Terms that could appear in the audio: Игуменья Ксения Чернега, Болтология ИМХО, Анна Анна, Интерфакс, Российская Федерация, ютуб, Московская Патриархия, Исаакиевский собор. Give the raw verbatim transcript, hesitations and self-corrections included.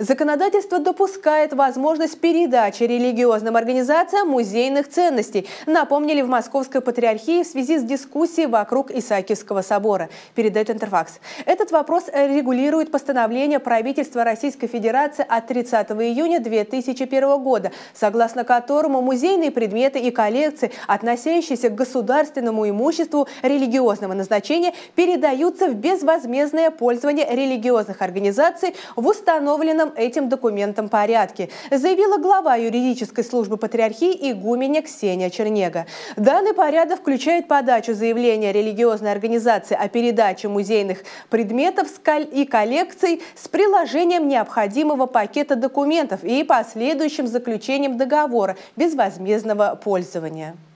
Законодательство допускает возможность передачи религиозным организациям музейных ценностей, напомнили в Московской Патриархии в связи с дискуссией вокруг Исаакиевского собора, передает Интерфакс. Этот вопрос регулирует постановление правительства Российской Федерации от тридцатого июня две тысячи первого года, согласно которому музейные предметы и коллекции, относящиеся к государственному имуществу религиозного назначения, передаются в безвозмездное пользование религиозных организаций в установленном этим документом порядке, заявила глава юридической службы Патриархии игуменья Ксения Чернега. Данный порядок включает подачу заявления религиозной организации о передаче музейных предметов и коллекций с приложением необходимого пакета документов и последующим заключением договора безвозмездного пользования.